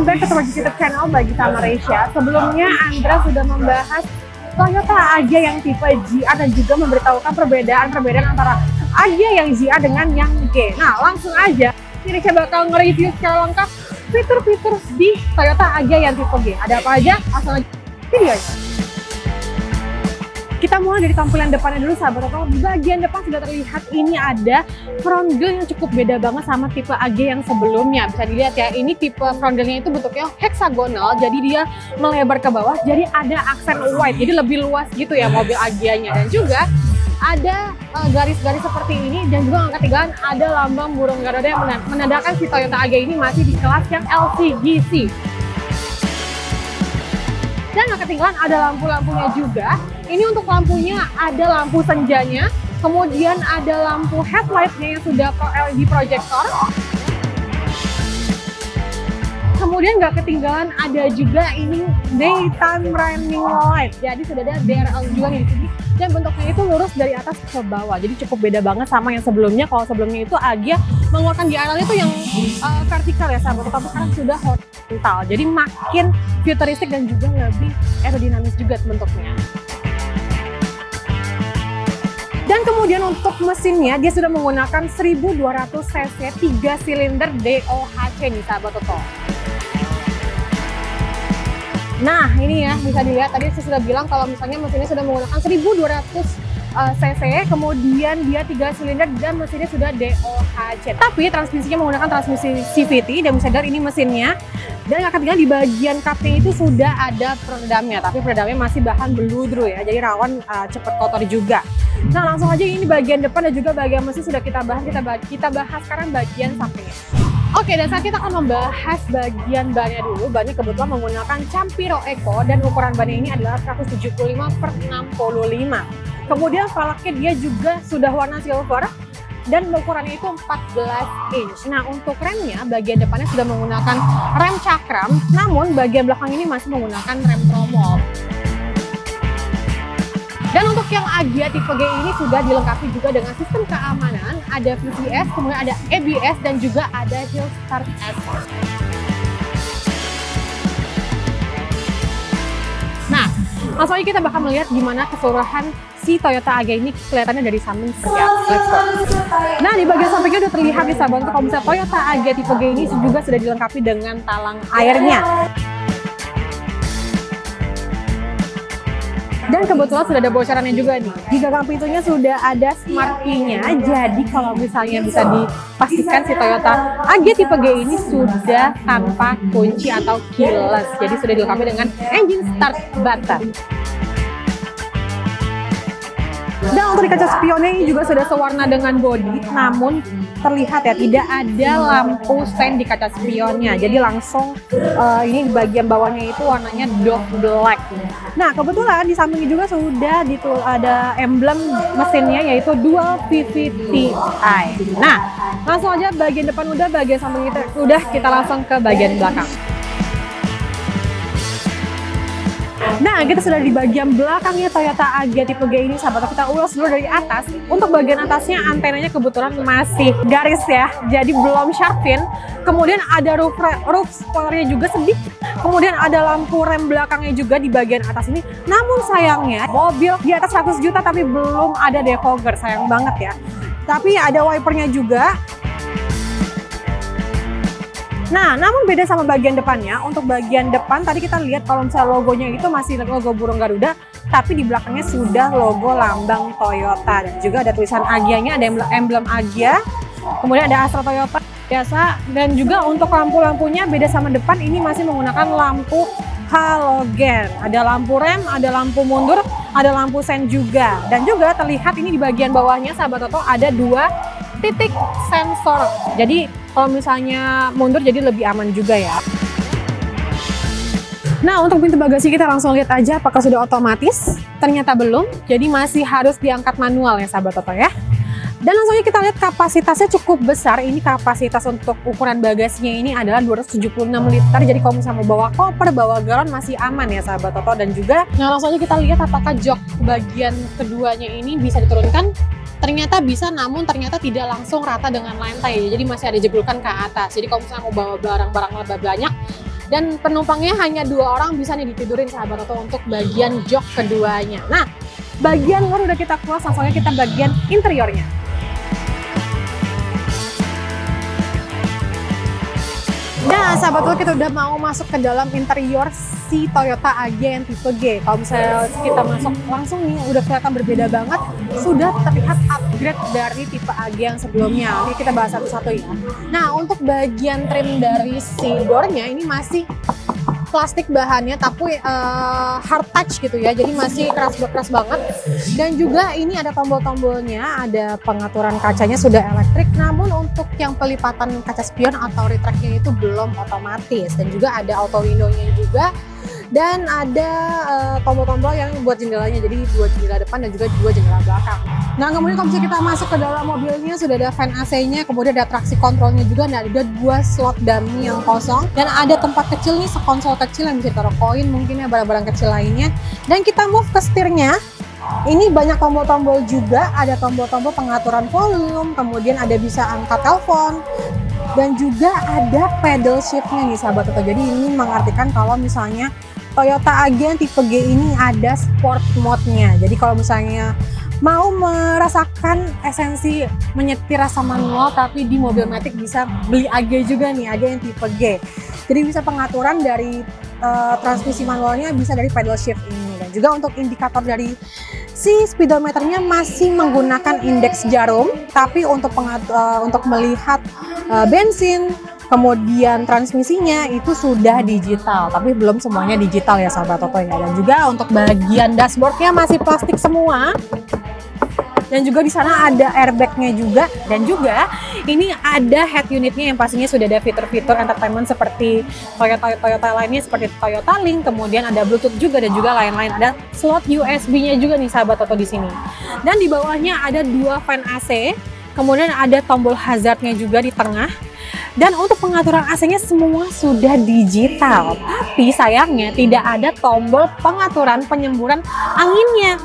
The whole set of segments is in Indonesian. Welcome back to YouTube channel BagiTamaresia. Sebelumnya Andra sudah membahas Toyota Agya yang tipe GR dan juga memberitahukan perbedaan antara Agya yang GR dengan yang G. Nah, langsung aja ini saya bakal nge-review secara lengkap fitur-fitur di Toyota Agya yang tipe G. Ada apa aja? Langsung aja videonya. Kita mulai dari tampilan depannya dulu, sahabat Auto. Di bagian depan sudah terlihat ini ada front grille yang cukup beda banget sama tipe Agya yang sebelumnya. Bisa dilihat ya, ini tipe front grille-nya itu bentuknya heksagonal, jadi dia melebar ke bawah, jadi ada aksen wide, jadi lebih luas gitu ya mobil Agya-nya. Dan juga ada garis-garis seperti ini, dan juga angka tigaan ada lambang burung Garuda yang menandakan si Toyota Agya ini masih di kelas yang LCGC. Dan nggak ketinggalan ada lampu-lampunya juga. Ini untuk lampunya ada lampu senjanya, kemudian ada lampu headlight-nya yang sudah LED projector. Kemudian nggak ketinggalan ada juga ini daytime running light. Jadi sudah ada DRL juga nih di sini. Dan bentuknya itu lurus dari atas ke bawah. Jadi cukup beda banget sama yang sebelumnya. Kalau sebelumnya itu Agya mengeluarkan DRL itu yang vertikal ya sahabat. Tapi sekarang sudah horizontal. Jadi makin futuristik dan juga lebih aerodinamis juga bentuknya. Dan kemudian untuk mesinnya, dia sudah menggunakan 1200 cc 3 silinder DOHC nih sahabat Toto. Nah ini ya bisa dilihat, tadi saya sudah bilang kalau misalnya mesinnya sudah menggunakan 1200 cc, kemudian dia 3 silinder dan mesinnya sudah DOHC. Tapi transmisinya menggunakan transmisi CVT dan bisa dilihat ini mesinnya. Dan nggak ketinggalan di bagian cupnya itu sudah ada peredamnya, tapi peredamnya masih bahan beludru ya, jadi rawan cepat kotor juga. Nah langsung aja ini bagian depan dan juga bagian mesin sudah kita bahas sekarang bagian sampingnya. Oke, dan saat kita akan membahas bagian bannya dulu. Bannya kebetulan menggunakan Champiro Eco dan ukuran bannya ini adalah 175/65. Kemudian velgnya dia juga sudah warna silver dan ukurannya itu 14 inch. Nah untuk remnya bagian depannya sudah menggunakan rem cakram, namun bagian belakang ini masih menggunakan rem tromol. Dan untuk yang Agya tipe G ini sudah dilengkapi juga dengan sistem keamanan, ada PCS, kemudian ada ABS dan juga ada Hill Start Assist. Nah, langsung aja kita bakal melihat gimana keseluruhan si Toyota Agya ini kelihatannya dari samping ya. Let's go. Nah, di bagian sampingnya udah terlihat di sahabat Auto, kalau misalnya Toyota Agya tipe G ini juga sudah dilengkapi dengan talang airnya. Dan kebetulan sudah ada bocorannya juga nih. Di gagang pintunya sudah ada smart key-nya. Jadi kalau misalnya bisa dipastikan si Toyota Agya tipe G ini sudah tanpa kunci atau keyless. Jadi sudah dilengkapi dengan engine start button. Dan untuk di kaca spionnya ini juga sudah sewarna dengan bodi, namun terlihat ya tidak ada lampu stand di kaca spionnya. Jadi langsung ini di bagian bawahnya itu warnanya dark black. Nah kebetulan di samping juga sudah ada emblem mesinnya yaitu Dual VVTi. Nah langsung aja bagian depan udah, bagian samping udah, kita langsung ke bagian belakang. Nah, kita sudah di bagian belakangnya Toyota Agya tipe G ini, sahabat. Kita ulas dulu dari atas. Untuk bagian atasnya antenanya kebetulan masih garis ya, jadi belum sharp fin. Kemudian ada roof spoilernya juga sedikit. Kemudian ada lampu rem belakangnya juga di bagian atas ini. Namun sayangnya mobil di atas 100 juta tapi belum ada defogger, sayang banget ya. Tapi ada wipernya juga. Nah, namun beda sama bagian depannya. Untuk bagian depan tadi kita lihat kalau misalnya logonya itu masih logo burung Garuda, tapi di belakangnya sudah logo lambang Toyota. Dan juga ada tulisan Agya-nya, ada emblem Agya, kemudian ada Astra Toyota biasa. Dan juga untuk lampu-lampunya beda sama depan, ini masih menggunakan lampu halogen. Ada lampu rem, ada lampu mundur, ada lampu sen juga. Dan juga terlihat ini di bagian bawahnya, sahabat Toto, ada dua titik sensor. Jadi kalau misalnya mundur jadi lebih aman juga ya. Nah untuk pintu bagasi kita langsung lihat aja apakah sudah otomatis. Ternyata belum, jadi masih harus diangkat manual ya sahabat Toto ya. Dan langsung aja kita lihat kapasitasnya cukup besar. Ini kapasitas untuk ukuran bagasinya ini adalah 276 liter. Jadi kalau misalnya mau bawa koper, bawa galon masih aman ya sahabat Toto. Dan juga nah langsung aja kita lihat apakah jok bagian keduanya ini bisa diturunkan. Ternyata bisa, namun ternyata tidak langsung rata dengan lantai, jadi masih ada jeblukan ke atas. Jadi kalau misalnya mau bawa barang-barang lebih banyak, dan penumpangnya hanya 2 orang bisa nih ditidurin sahabat Oto untuk bagian jok keduanya. Nah, bagian luar udah kita kuas, langsungnya kita bagian interiornya. Nah, sahabat Oto, kita udah mau masuk ke dalam interior si Toyota Agya yang tipe G. Kalau misalnya kita masuk langsung nih, udah kelihatan berbeda banget. Sudah terlihat upgrade dari tipe Agya yang sebelumnya. Ini kita bahas satu-satu ya. Nah, untuk bagian trim dari si doornya ini masih plastik bahannya, tapi hard touch gitu ya. Jadi masih keras banget. Dan juga ini ada tombol-tombolnya, ada pengaturan kacanya sudah elektrik. Namun untuk yang pelipatan kaca spion atau retractnya itu belum otomatis, dan juga ada auto window-nya juga, dan ada tombol-tombol yang buat jendelanya, jadi 2 jendela depan dan juga 2 jendela belakang. Nah, kemudian kalau misalnya kita masuk ke dalam mobilnya, sudah ada fan AC-nya, kemudian ada traksi kontrolnya juga. Nah, ada 2 slot dummy yang kosong, dan ada tempat kecil nih, sekonsol kecil yang bisa taruh koin, mungkin ya barang-barang kecil lainnya. Dan kita move ke setirnya. Ini banyak tombol-tombol juga, ada tombol-tombol pengaturan volume, kemudian ada bisa angkat telepon, dan juga ada pedal shift-nya nih sahabat Oto. Jadi ini mengartikan kalau misalnya Toyota Agya tipe G ini ada sport mode-nya. Jadi kalau misalnya mau merasakan esensi menyetir rasa manual tapi di mobil matic, bisa beli Agya juga nih, Agya yang tipe G. Jadi bisa pengaturan dari transmisi manualnya bisa dari pedal shift ini, dan juga untuk indikator dari si speedometernya masih menggunakan indeks jarum, tapi untuk melihat bensin, kemudian transmisinya itu sudah digital, tapi belum semuanya digital ya sahabat Oto ya. Dan juga untuk bagian dashboardnya masih plastik semua, dan juga di sana ada airbagnya juga, dan juga ini ada head unitnya yang pastinya sudah ada fitur-fitur entertainment seperti Toyota lainnya, seperti Toyota Link, kemudian ada Bluetooth juga dan juga lain-lain, ada slot USB-nya juga nih sahabat Oto di sini. Dan di bawahnya ada 2 fan AC, kemudian ada tombol hazardnya juga di tengah. Dan untuk pengaturan AC-nya semua sudah digital, tapi sayangnya tidak ada tombol pengaturan penyemburan anginnya.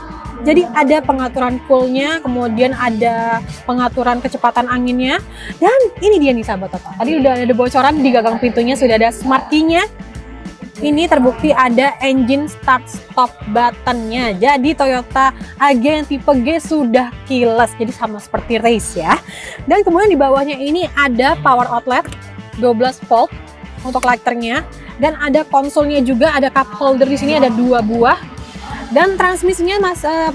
Jadi ada pengaturan coolnya, kemudian ada pengaturan kecepatan anginnya. Dan ini dia nih sahabat Oto, tadi udah ada bocoran di gagang pintunya, sudah ada smart key-nya. Ini terbukti ada engine start stop button-nya. Jadi Toyota Agya yang tipe G sudah keyless, jadi sama seperti race ya. Dan kemudian di bawahnya ini ada power outlet 12 volt untuk lighternya, dan ada konsolnya juga, ada cup holder di sini ada 2 buah. Dan transmisinya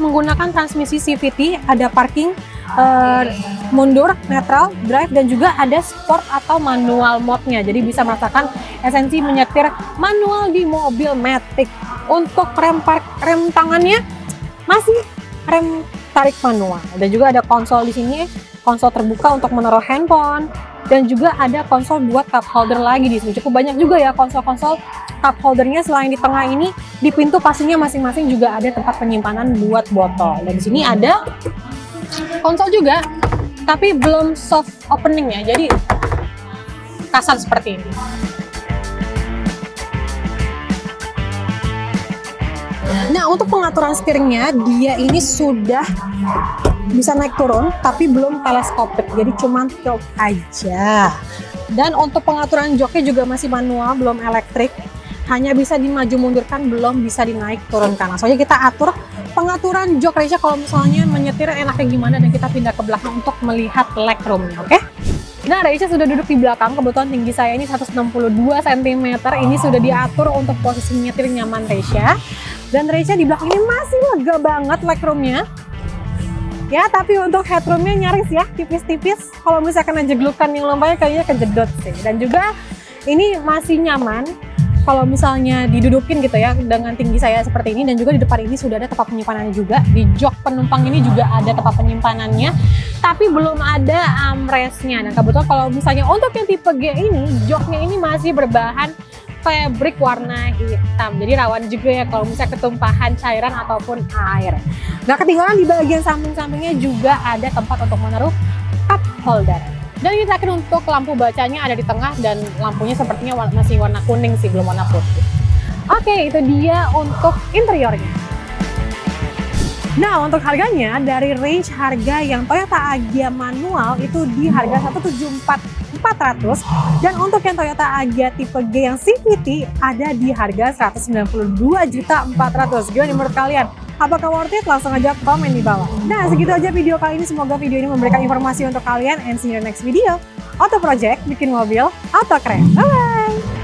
menggunakan transmisi CVT, ada parking, mundur, netral, drive, dan juga ada sport atau manual mode-nya. Jadi bisa merasakan esensi menyetir manual di mobil matic. Untuk rem tangannya masih rem tarik manual. Dan juga ada konsol di sini, konsol terbuka untuk menaruh handphone, dan juga ada konsol buat cup holder lagi di sini. Cukup banyak juga ya konsol-konsol cup holdernya. Selain di tengah ini, di pintu pastinya masing-masing juga ada tempat penyimpanan buat botol. Dan di sini ada konsol juga, tapi belum soft opening ya, jadi kasar seperti ini. Nah, untuk pengaturan steeringnya, dia ini sudah bisa naik turun, tapi belum teleskopik, jadi cuman tilt aja. Dan untuk pengaturan joknya juga masih manual, belum elektrik, hanya bisa dimaju mundurkan, belum bisa dinaik turunkan. Soalnya kita atur pengaturan jok Reza kalau misalnya menyetir enaknya gimana, dan kita pindah ke belakang untuk melihat legroomnya, oke? Nah, Reza sudah duduk di belakang. Kebetulan tinggi saya ini 162 cm. Ini sudah diatur untuk posisi menyetir nyaman Reza. Dan Reza di belakang ini masih lega banget legroomnya. Ya, tapi untuk headroomnya nyaris ya, tipis-tipis. Kalau misalnya kena jeglukan yang lompatnya kayaknya kejedot sih. Dan juga ini masih nyaman kalau misalnya didudukin gitu ya, dengan tinggi saya seperti ini. Dan juga di depan ini sudah ada tempat penyimpanan juga, di jok penumpang ini juga ada tempat penyimpanannya, tapi belum ada armrestnya. Nah, kebetulan kalau misalnya untuk yang tipe G ini, joknya ini masih berbahan fabric warna hitam, jadi rawan juga ya kalau misalnya ketumpahan cairan ataupun air. Nah, ketinggalan di bagian samping-sampingnya juga ada tempat untuk menaruh cup holder. Dan ini terakhir untuk lampu bacanya ada di tengah, dan lampunya sepertinya masih warna kuning sih, belum warna putih. Oke, itu dia untuk interiornya. Nah, untuk harganya, dari range harga yang Toyota Agya manual itu di harga 174 400 dan untuk yang Toyota Agya tipe G yang CVT ada di harga 192.400.000. Gimana menurut kalian? Apakah worth it? Langsung aja komen di bawah. Nah, segitu aja video kali ini. Semoga video ini memberikan informasi untuk kalian. And see you next video. Auto project, bikin mobil, auto keren. Bye-bye!